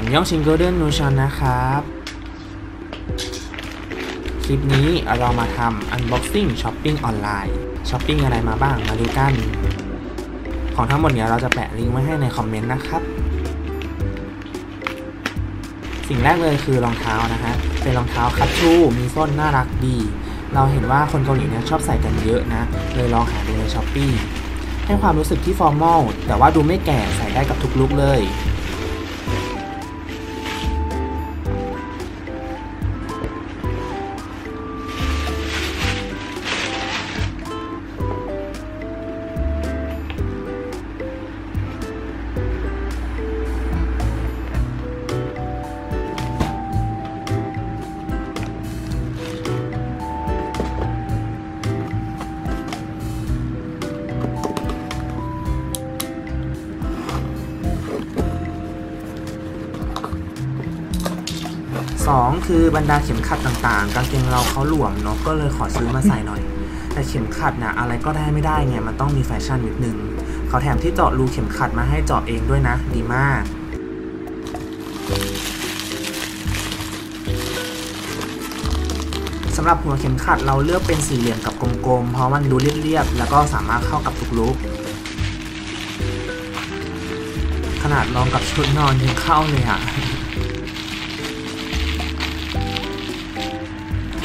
อันยองชินโกเด้นนูชอนนะครับคลิปนี้เรามาทำ unboxing shopping ออนไลน์ช้อปปิ้งอะไรมาบ้างมาดูกันของทั้งหมดเนี้ยเราจะแปะลิงก์ไว้ให้ในคอมเมนต์นะครับสิ่งแรกเลยคือรองเท้านะฮะเป็นรองเท้าคัตชูมีส้นน่ารักดีเราเห็นว่าคนเกาหลีเนี่ยชอบใส่กันเยอะนะเลยลองหาดูในช้อปปี้ให้ความรู้สึกที่ฟอร์มอลแต่ว่าดูไม่แก่ใส่ได้กับทุกลุคเลย2คือบรรดาเข็มขัดต่างๆกางเกงเราเขาหลวมเนาะก็เลยขอซื้อมาใส่หน่อยแต่เข็มขัดนะอะไรก็ได้ไม่ได้ไงมันต้องมีแฟชั่นนิดนึงเขาแถมที่เจาะรูเข็มขัดมาให้เจาะเองด้วยนะดีมากสำหรับหัวเข็มขัดเราเลือกเป็นสี่เหลี่ยมกับกลมๆเพราะมันดูเรียบๆแล้วก็สามารถเข้ากับทุกลุคขนาดลองกับชุดนอนยังเข้าเลยอะ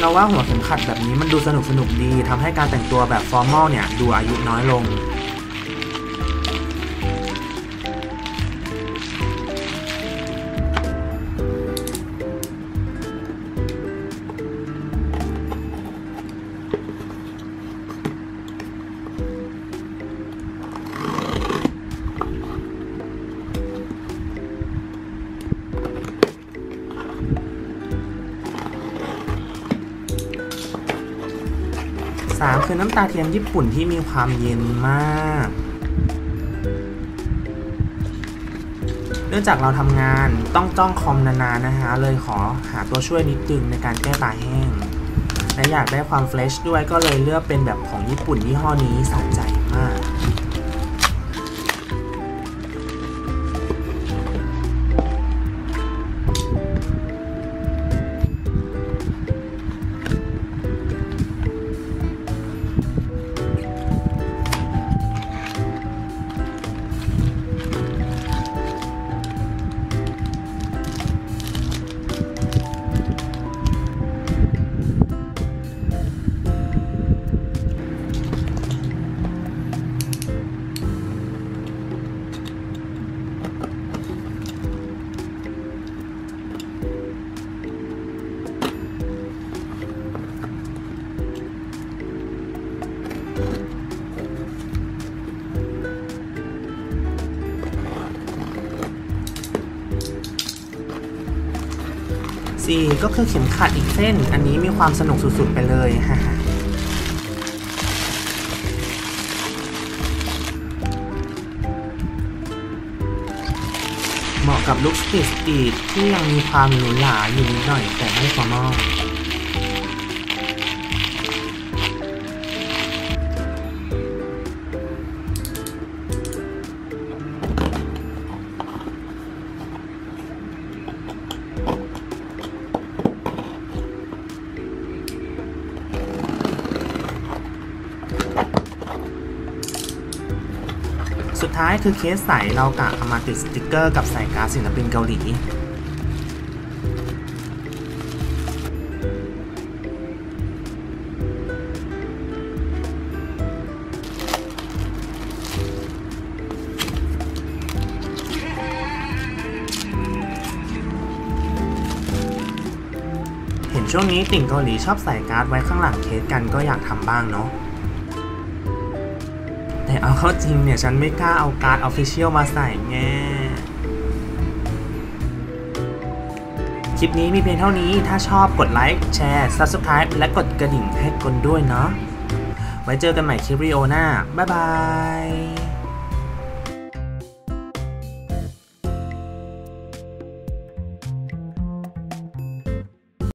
เราว่าหัวเข็มขัดแบบนี้มันดูสนุกดีทำให้การแต่งตัวแบบฟอร์มอลเนี่ยดูอายุน้อยลง3คือน้ำตาเทียมญี่ปุ่นที่มีความเย็นมากเนื่องจากเราทำงานต้องจ้องคอมนานๆนะฮะเลยขอหาตัวช่วยนิดนึงในการแก้ตาแห้งและอยากได้ความเฟรชด้วยก็เลยเลือกเป็นแบบของญี่ปุ่นยี่ห้อนี้สะใจมากก็คือเข็มขัดอีกเส้นอันนี้มีความสนุกสุดๆไปเลยฮ่าเหมาะกับลุคสตรีทที่ยังมีความหรูหราอยู่นิดหน่อยแต่ไม่ฟอร์มอลสุดท้ายคือเคสใสเรากะเอามาติดสติกเกอร์กับใส่การ์ดศิลปินเกาหลีเห็นช่วงนี้ติ่งเกาหลีชอบใส่การ์ดไว้ข้างหลังเคสกันก็อยากทำบ้างเนาะแต่เอาเข้าจริงเนี่ยฉันไม่กล้าเอาการ์ด Official มาใส่แง่คลิปนี้มีเพียงเท่านี้ถ้าชอบกดไลค์แชร์ Subscribe และกดกระดิ่งให้กันด้วยเนาะไว้เจอกันใหม่คลิปวิดีโอหน้าบ๊ายบาย